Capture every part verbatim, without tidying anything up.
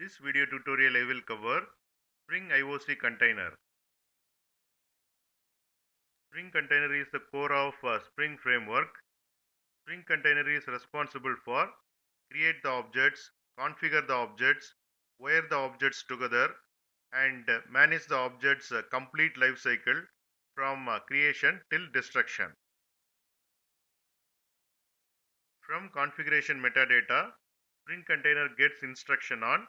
This video tutorial I will cover Spring I O C container. Spring container is the core of uh, Spring Framework. Spring container is responsible for create the objects, configure the objects, wire the objects together and uh, manage the objects uh, complete life cycle from uh, creation till destruction. From configuration metadata, Spring container gets instruction on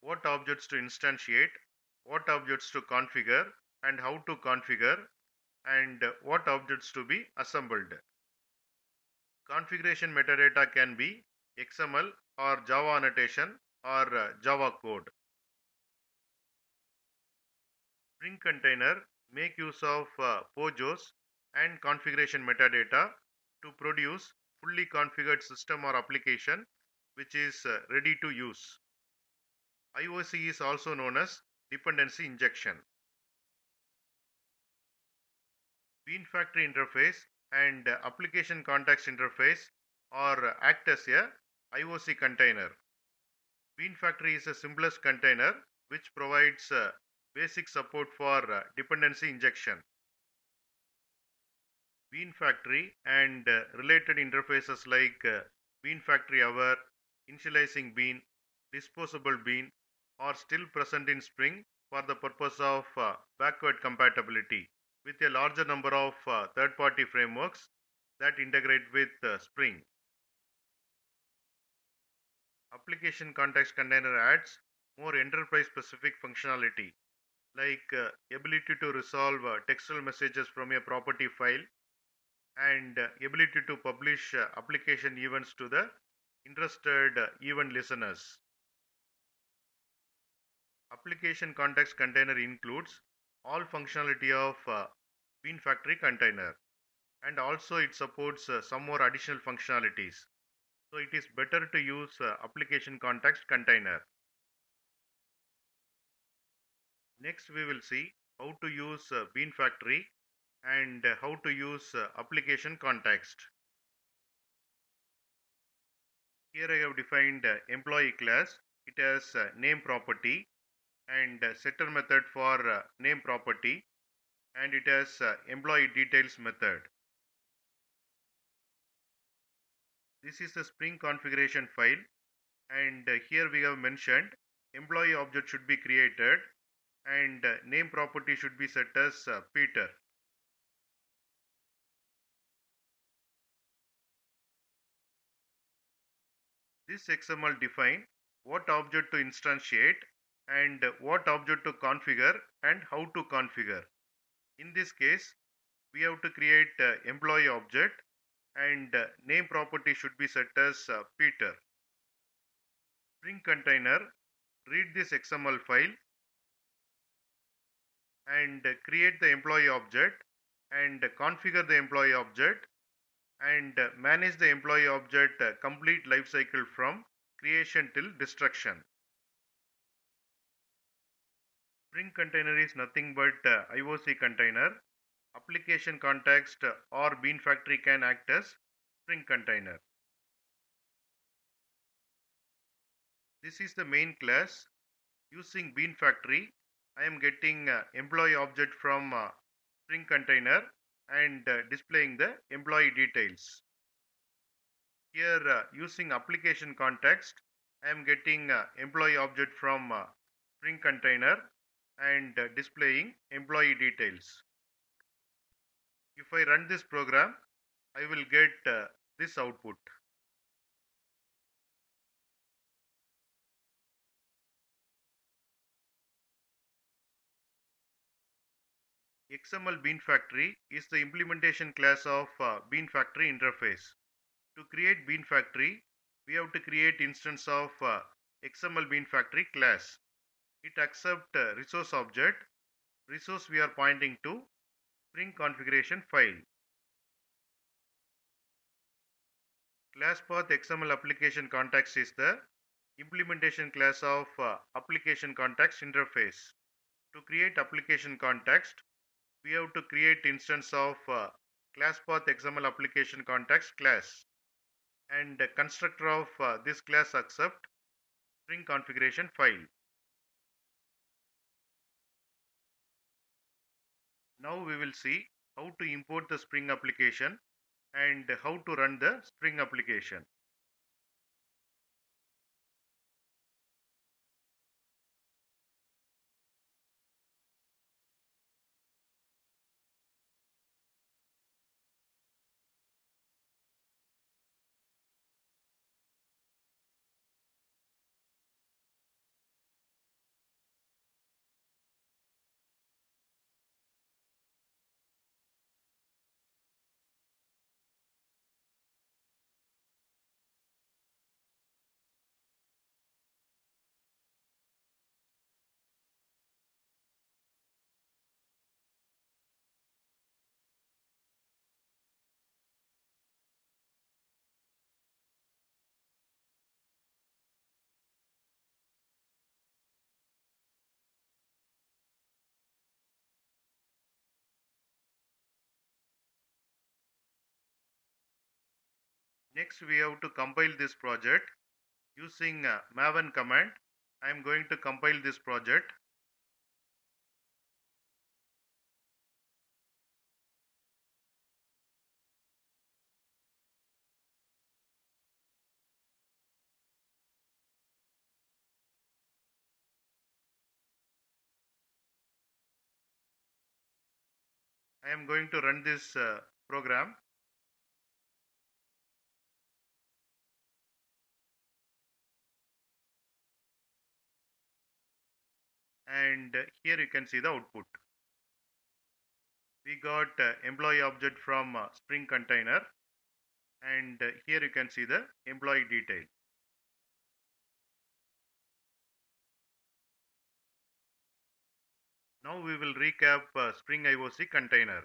what objects to instantiate, what objects to configure and how to configure, and what objects to be assembled. Configuration metadata can be X M L or Java annotation or Java code. Spring container make use of uh, P O J Os and configuration metadata to produce fully configured system or application which is uh, ready to use. I O C is also known as dependency injection. Bean Factory interface and Application Context interface or act as a I O C container. Bean Factory is the simplest container which provides uh, basic support for uh, dependency injection. Bean Factory and uh, related interfaces like uh, Bean Factory Hour, Initializing Bean, Disposable Bean are still present in Spring for the purpose of uh, backward compatibility with a larger number of uh, third-party frameworks that integrate with uh, Spring. Application Context container adds more enterprise-specific functionality like uh, ability to resolve uh, textual messages from a property file and uh, ability to publish uh, application events to the interested uh, event listeners. Application Context container includes all functionality of uh, Bean Factory container, and also it supports uh, some more additional functionalities. So it is better to use uh, Application Context container. Next we will see how to use uh, Bean Factory and uh, how to use uh, Application Context. Here I have defined uh, employee class. It has uh, name property and uh, setter method for uh, name property, and it has uh, employee details method. This is the Spring configuration file, and uh, here we have mentioned employee object should be created and uh, name property should be set as uh, Peter. This X M L define what object to instantiate and what object to configure and how to configure. In this case, we have to create uh, employee object and uh, name property should be set as uh, Peter. Spring container read this X M L file and uh, create the employee object and uh, configure the employee object and uh, manage the employee object uh, complete life cycle from creation till destruction. Spring container is nothing but uh, I O C container. Application Context uh, or Bean Factory can act as Spring container. This is the main class. Using Bean Factory, I am getting uh, employee object from uh, Spring container and uh, displaying the employee details. Here uh, using Application Context, I am getting uh, employee object from uh, Spring container and uh, displaying employee details. If I run this program, I will get uh, this output. X M L Bean Factory is the implementation class of uh, Bean Factory interface. To create Bean Factory, we have to create instance of uh, X M L Bean Factory class. It accepts uh, resource object. Resource we are pointing to Spring configuration file. ClassPath X M L Application Context is the implementation class of uh, Application Context interface. To create Application Context, we have to create instance of uh, ClassPath X M L Application Context class, and constructor of uh, this class accept Spring configuration file. Now we will see how to import the Spring application and how to run the Spring application. Next, we have to compile this project using uh, Maven command. I am going to compile this project. I am going to run this uh, program. And here you can see the output. We got uh, employee object from uh, Spring container, and uh, here you can see the employee detail. Now we will recap uh, Spring I O C container.